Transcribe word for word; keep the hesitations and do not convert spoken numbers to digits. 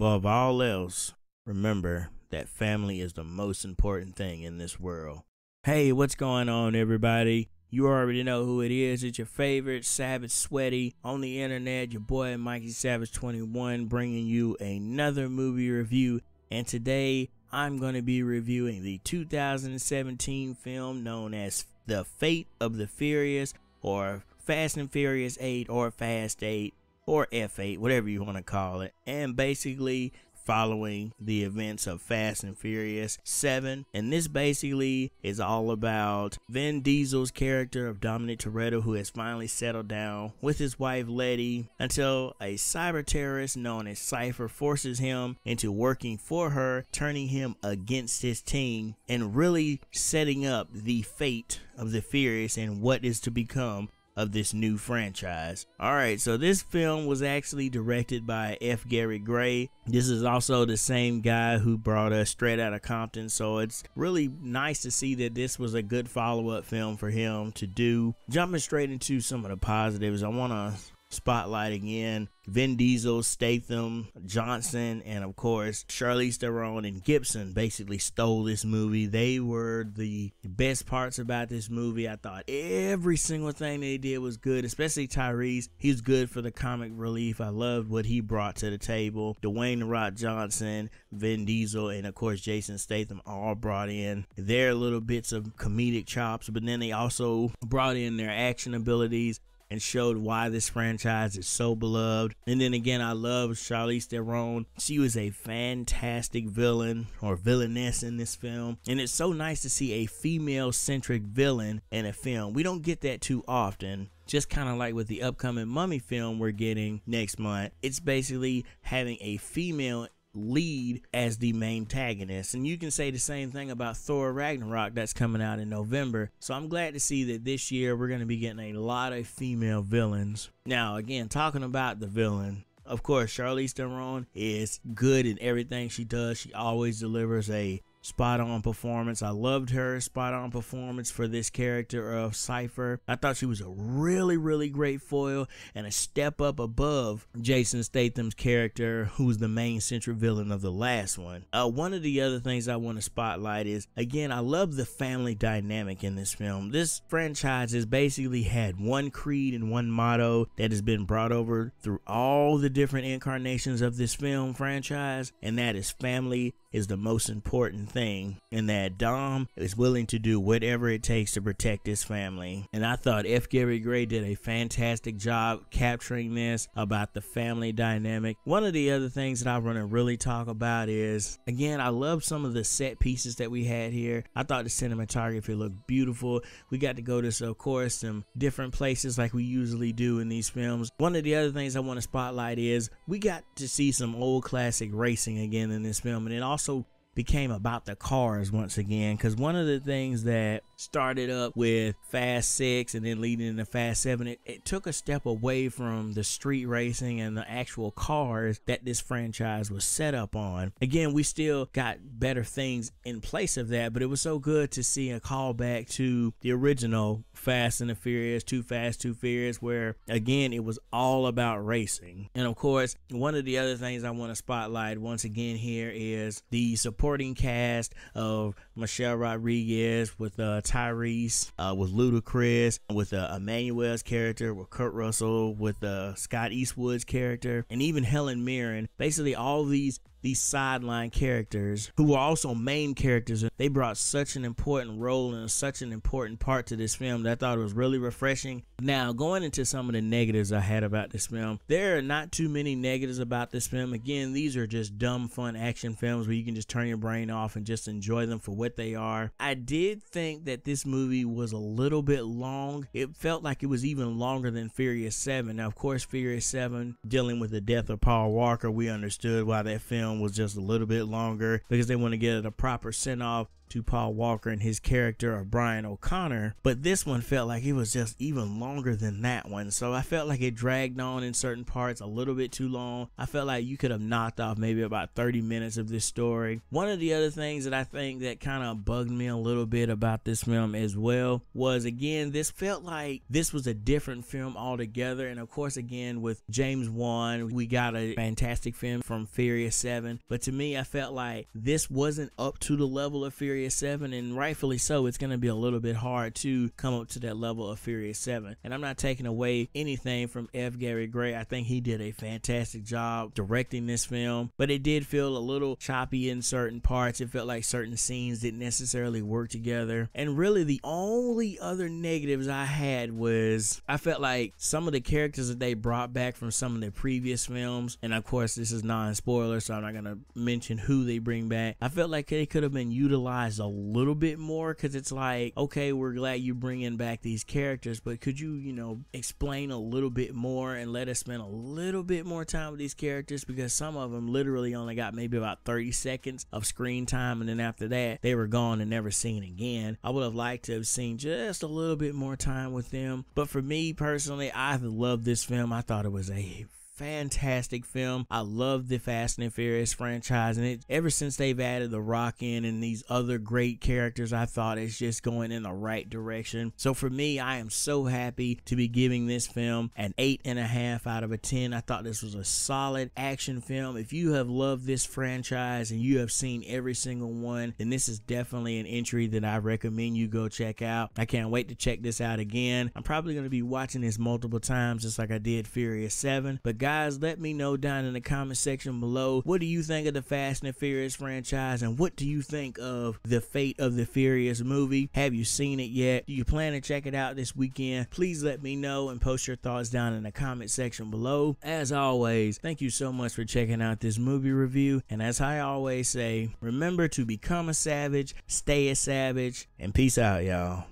Above all else, remember that family is the most important thing in this world. Hey, what's going on, everybody? You already know who it is. It's your favorite Savage Sweaty on the internet, your boy Mikey Savage twenty-one, bringing you another movie review. And today I'm going to be reviewing the two thousand seventeen film known as The Fate of the Furious, or Fast and Furious eight, or Fast eight, or F eight, whatever you want to call it. And basically following the events of Fast and Furious seven, and this basically is all about Vin Diesel's character of Dominic Toretto, who has finally settled down with his wife Letty until a cyber terrorist known as Cipher forces him into working for her, turning him against his team and really setting up the fate of the Furious and what is to become of this new franchise. Alright, so this film was actually directed by F. Gary Gray. This is also the same guy who brought us Straight Outta Compton, so it's really nice to see that this was a good follow-up film for him to do. Jumping straight into some of the positives, I want to spotlight again Vin Diesel, Statham, Johnson, and of course Charlize Theron and Gibson basically stole this movie. They were the best parts about this movie. I thought every single thing they did was good, especially Tyrese. He's good for the comic relief. I loved what he brought to the table. Dwayne the Rock Johnson, Vin Diesel, and of course Jason Statham all brought in their little bits of comedic chops, but then they also brought in their action abilities and showed why this franchise is so beloved. And then again, I love Charlize Theron. She was a fantastic villain or villainess in this film, and it's so nice to see a female-centric villain in a film. We don't get that too often. Just kind of like with the upcoming Mummy film we're getting next month, it's basically having a female lead as the main antagonist. And you can say the same thing about Thor Ragnarok that's coming out in November. So I'm glad to see that this year we're going to be getting a lot of female villains. Now again, talking about the villain, of course Charlize Theron is good in everything she does. She always delivers a spot on performance. I loved her spot on performance for this character of Cypher. I thought she was a really, really great foil and a step up above Jason Statham's character, who's the main central villain of the last one. Uh, one of the other things I want to spotlight is, again, I love the family dynamic in this film. This franchise has basically had one creed and one motto that has been brought over through all the different incarnations of this film franchise, and that is family is the most important thing, and that Dom is willing to do whatever it takes to protect his family. And I thought F. Gary Gray did a fantastic job capturing this about the family dynamic. One of the other things that I want to really talk about is, again, I love some of the set pieces that we had here. I thought the cinematography looked beautiful. We got to go to, so of course, some different places like we usually do in these films. One of the other things I want to spotlight is we got to see some old classic racing again in this film, and it also also became about the cars once again, because one of the things that started up with Fast six and then leading into Fast seven, it, it took a step away from the street racing and the actual cars that this franchise was set up on. Again, we still got better things in place of that, but it was so good to see a callback to the original Fast and the Furious, Too Fast, Too Furious, where again it was all about racing. And of course, one of the other things I want to spotlight once again here is the supporting cast of Michelle Rodriguez with uh, Tyrese, uh, with Ludacris, with uh, Emmanuel's character, with Kurt Russell, with uh, Scott Eastwood's character, and even Helen Mirren. Basically, all these these sideline characters who were also main characters, they brought such an important role and such an important part to this film that I thought it was really refreshing. Now, going into some of the negatives I had about this film, there are not too many negatives about this film. Again, these are just dumb fun action films where you can just turn your brain off and just enjoy them for what they are. I did think that this movie was a little bit long. It felt like it was even longer than Furious seven. Now, of course, Furious seven, dealing with the death of Paul Walker, we understood why that film was just a little bit longer, because they want to get it a proper send off to Paul Walker and his character of Brian O'Connor, but this one felt like it was just even longer than that one. So I felt like it dragged on in certain parts a little bit too long. I felt like you could have knocked off maybe about thirty minutes of this story. One of the other things that I think that kind of bugged me a little bit about this film as well was, again, this felt like this was a different film altogether. And of course, again, with James Wan, we got a fantastic film from Furious seven, but to me, I felt like this wasn't up to the level of Furious seven, and rightfully so. It's going to be a little bit hard to come up to that level of Furious seven, and I'm not taking away anything from F. Gary Gray. I think he did a fantastic job directing this film, but it did feel a little choppy in certain parts. It felt like certain scenes didn't necessarily work together, and really the only other negatives I had was I felt like some of the characters that they brought back from some of the previous films, and of course this is non-spoiler, so I'm not going to mention who they bring back, I felt like they could have been utilized a little bit more, because it's like, okay, we're glad you bringing back these characters, but could you, you know, explain a little bit more and let us spend a little bit more time with these characters, because some of them literally only got maybe about thirty seconds of screen time, and then after that they were gone and never seen again. I would have liked to have seen just a little bit more time with them, but for me personally, I loved this film. I thought it was a fantastic film. I love the Fast and Furious franchise, and it, ever since they've added The Rock in and these other great characters, I thought it's just going in the right direction. So for me, I am so happy to be giving this film an eight and a half out of a ten. I thought this was a solid action film. If you have loved this franchise and you have seen every single one, then this is definitely an entry that I recommend you go check out. I can't wait to check this out again. I'm probably going to be watching this multiple times, just like I did Furious seven, but guys, Guys, let me know down in the comment section below, what do you think of the Fast and Furious franchise, and what do you think of The Fate of the Furious movie? Have you seen it yet? Do you plan to check it out this weekend? Please let me know and post your thoughts down in the comment section below. As always, thank you so much for checking out this movie review, and as I always say, remember to become a savage, stay a savage, and peace out, y'all.